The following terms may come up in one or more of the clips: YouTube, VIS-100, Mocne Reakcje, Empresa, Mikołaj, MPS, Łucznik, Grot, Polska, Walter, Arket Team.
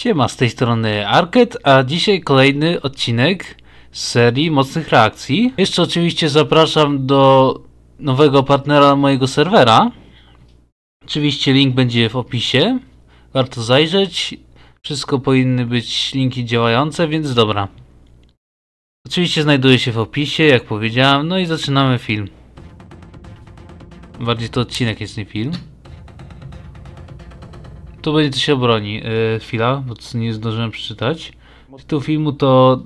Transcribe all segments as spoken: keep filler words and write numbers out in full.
Siema, z tej strony Arket, a dzisiaj kolejny odcinek z serii Mocnych Reakcji. Jeszcze oczywiście zapraszam do nowego partnera mojego serwera. Oczywiście link będzie w opisie, warto zajrzeć. Wszystko powinny być linki działające, więc dobra. Oczywiście znajduje się w opisie, jak powiedziałem, no i zaczynamy film. Bardziej to odcinek jest, nie film. Tu będzie to się obroni. Yy, chwila, bo to nie zdążyłem przeczytać. Tytuł filmu to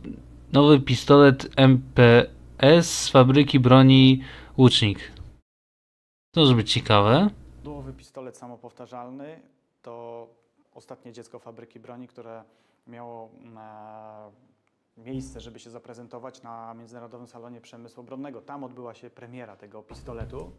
nowy pistolet M P S z fabryki broni Łucznik. To może być ciekawe. Nowy pistolet samopowtarzalny to ostatnie dziecko fabryki broni, które miało e, miejsce, żeby się zaprezentować na Międzynarodowym Salonie Przemysłu Obronnego. Tam odbyła się premiera tego pistoletu.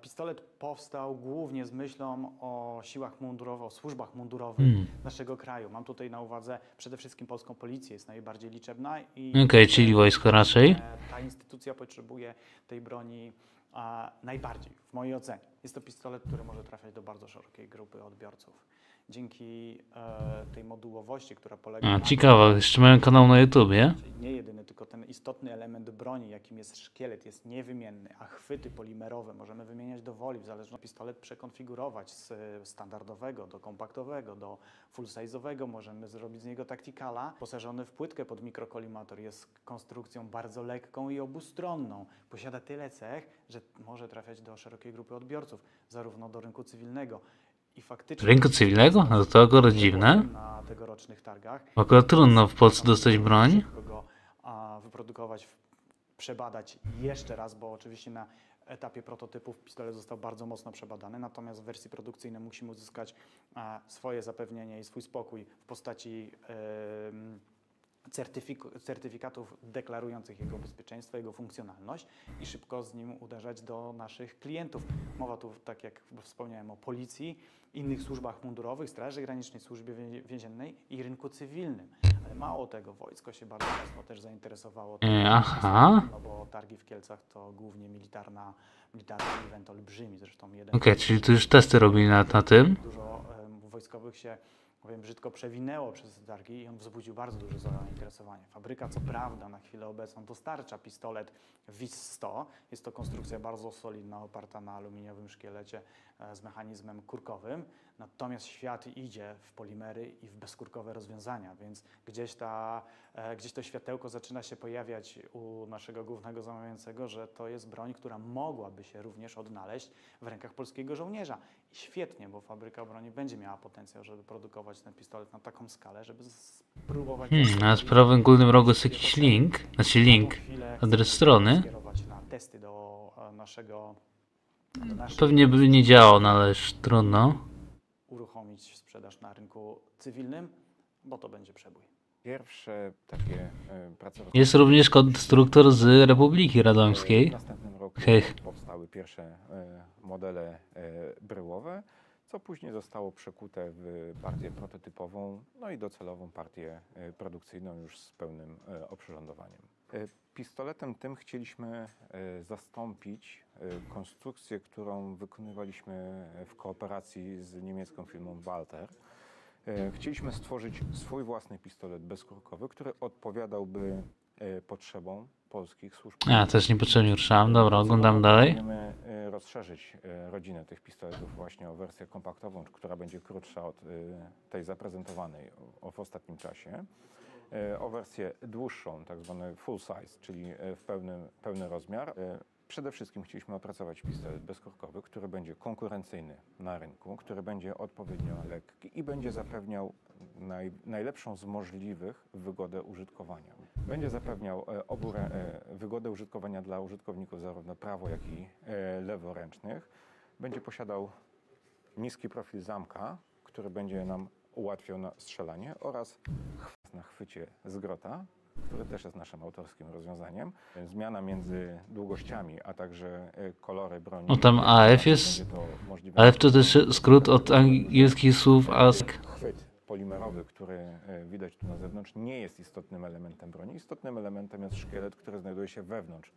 Pistolet powstał głównie z myślą o siłach mundurowych, o służbach mundurowych mm. naszego kraju. Mam tutaj na uwadze przede wszystkim polską policję, jest najbardziej liczebna. Okej, okay, czyli wojsko raczej. Ta instytucja potrzebuje tej broni a, najbardziej, w mojej ocenie. Jest to pistolet, który może trafiać do bardzo szerokiej grupy odbiorców. Dzięki e, tej modułowości, która polega... A, na... Ciekawe, jeszcze mają kanał na YouTubie. Nie jedyny, tylko ten istotny element broni, jakim jest szkielet, jest niewymienny, a chwyty polimerowe możemy wymieniać do woli, w zależności od pistolet przekonfigurować z standardowego do kompaktowego, do full-size'owego, możemy zrobić z niego taktikala. Posażony w płytkę pod mikrokolimator, jest konstrukcją bardzo lekką i obustronną. Posiada tyle cech, że może trafiać do szerokiej grupy odbiorców, zarówno do rynku cywilnego, I faktycznie... Rynku cywilnego? No to akurat dziwne. Na tegorocznych targach. Akurat trudno w Polsce dostać broń. Go wyprodukować, przebadać jeszcze raz, bo oczywiście na etapie prototypów pistolet został bardzo mocno przebadany, natomiast w wersji produkcyjnej musimy uzyskać swoje zapewnienie i swój spokój w postaci certyfikatów deklarujących jego bezpieczeństwo, jego funkcjonalność i szybko z nim uderzać do naszych klientów. Mowa tu, tak jak wspomniałem, o policji, innych służbach mundurowych, Straży Granicznej, Służbie Więziennej i rynku cywilnym. Ale mało tego, wojsko się bardzo mocno też zainteresowało. Aha. No bo targi w Kielcach to głównie militarna, militarny event olbrzymi, zresztą jeden... Okej, okay, czyli tu już testy robili na, na tym. Dużo um, wojskowych się... powiem brzydko, przewinęło przez targi i on wzbudził bardzo duże zainteresowanie. Fabryka, co prawda, na chwilę obecną dostarcza pistolet V I S sto. Jest to konstrukcja bardzo solidna, oparta na aluminiowym szkielecie z mechanizmem kurkowym. Natomiast świat idzie w polimery i w bezkurkowe rozwiązania, więc gdzieś, ta, gdzieś to światełko zaczyna się pojawiać u naszego głównego zamawiającego, że to jest broń, która mogłaby się również odnaleźć w rękach polskiego żołnierza. I świetnie, bo fabryka broni będzie miała potencjał, żeby produkować ten pistolet na taką skalę, żeby spróbować... Hmm, a w prawym górnym rogu jest jakiś link, znaczy link, adres strony. Na testy do naszego, do naszego Pewnie by nie działał, no ale już trudno. ...uruchomić sprzedaż na rynku cywilnym, bo to będzie przebój. Pierwsze takie prace... Jest również konstruktor z Republiki Radomskiej. W następnym roku Hech. powstały pierwsze modele bryłowe, co później zostało przekute w partię prototypową, no i docelową partię produkcyjną już z pełnym oprzyrządowaniem. Pistoletem tym chcieliśmy zastąpić konstrukcję, którą wykonywaliśmy w kooperacji z niemiecką firmą Walter. Chcieliśmy stworzyć swój własny pistolet bezkurkowy, który odpowiadałby potrzebom polskich służb. A, też niepotrzebnie ruszałem. Dobra, oglądam dalej. Chcemy rozszerzyć rodzinę tych pistoletów właśnie o wersję kompaktową, która będzie krótsza od tej zaprezentowanej w ostatnim czasie. O wersję dłuższą, tak zwany full size, czyli w pełny, pełny rozmiar. Przede wszystkim chcieliśmy opracować pistolet bezkorkowy, który będzie konkurencyjny na rynku, który będzie odpowiednio lekki i będzie zapewniał naj, najlepszą z możliwych wygodę użytkowania. Będzie zapewniał e, obu, e, wygodę użytkowania dla użytkowników zarówno prawo, jak i e, leworęcznych. Będzie posiadał niski profil zamka, który będzie nam ułatwiał na strzelanie oraz na chwycie z grota, który też jest naszym autorskim rozwiązaniem. Zmiana między długościami, a także kolory broni. No tam A F jest, A F to też skrót od angielskich słów A S K. Chwyt polimerowy, który widać tu na zewnątrz, nie jest istotnym elementem broni. Istotnym elementem jest szkielet, który znajduje się wewnątrz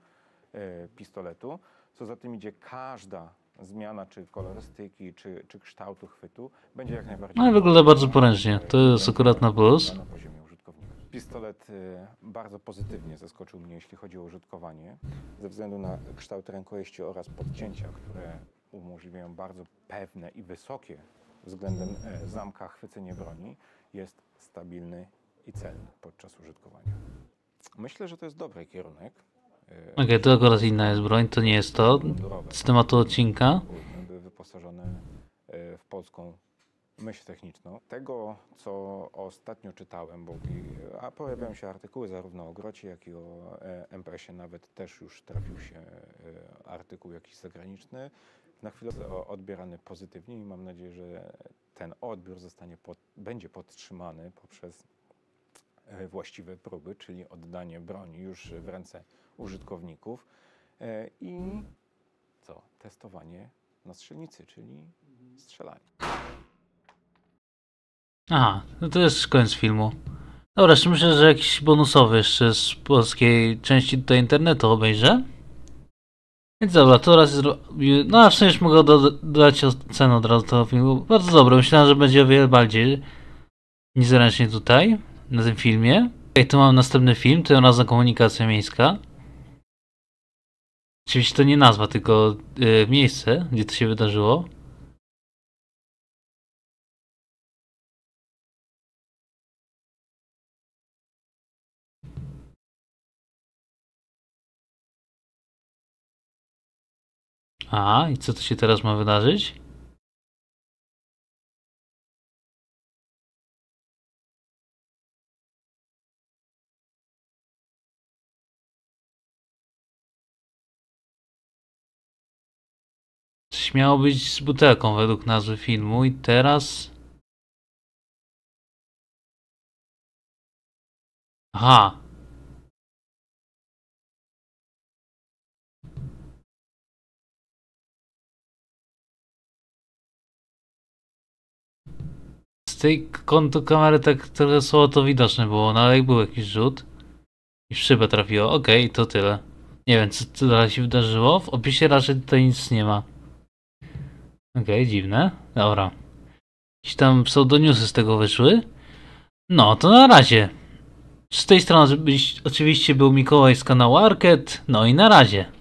pistoletu. Co za tym idzie, każda zmiana czy kolorystyki, czy, czy kształtu chwytu będzie jak najbardziej... No i wygląda bardzo poręcznie. To jest akurat na plus. Pistolet bardzo pozytywnie zaskoczył mnie, jeśli chodzi o użytkowanie, ze względu na kształt rękojeści oraz podcięcia, które umożliwiają bardzo pewne i wysokie względem zamka chwycenie broni. Jest stabilny i celny podczas użytkowania. Myślę, że to jest dobry kierunek. Okej, okay, to akurat inna jest broń, to nie jest to z tematu odcinka. Były wyposażone w polską myśl techniczną. Tego, co ostatnio czytałem, bo a pojawiają się artykuły zarówno o Grocie, jak i o Empresie, nawet też już trafił się artykuł jakiś zagraniczny. Na chwilę odbierany pozytywnie i mam nadzieję, że ten odbiór zostanie pod, będzie podtrzymany poprzez właściwe próby, czyli oddanie broni już w ręce użytkowników i co? Testowanie na strzelnicy, czyli strzelanie. Aha, no to jest koniec filmu. Dobra, myślę, że jakiś bonusowy jeszcze z polskiej części tutaj internetu obejrzę. Więc dobra, to raz zrobił. No a w sumie już mogę dodać ocenę od razu tego filmu. Bardzo dobre, myślałem, że będzie o wiele bardziej niezręcznie tutaj, na tym filmie. I tu mam następny film, tym razem komunikacja miejska. Oczywiście to nie nazwa, tylko yy, miejsce, gdzie to się wydarzyło. A, i co to się teraz ma wydarzyć? Coś miało być z butelką według nazwy filmu i teraz... Aha! Z tej kątu kamery tak trochę słabo to widoczne było, no ale był jakiś rzut i w szybę trafiło. Okej, okay, to tyle. Nie wiem, co, co dalej się wydarzyło. W opisie raczej tutaj nic nie ma. Okej, okay, dziwne. Dobra. Jakieś tam pseudoniusy z tego wyszły. No, to na razie. Z tej strony oczywiście był Mikołaj z kanału Arket. No i na razie.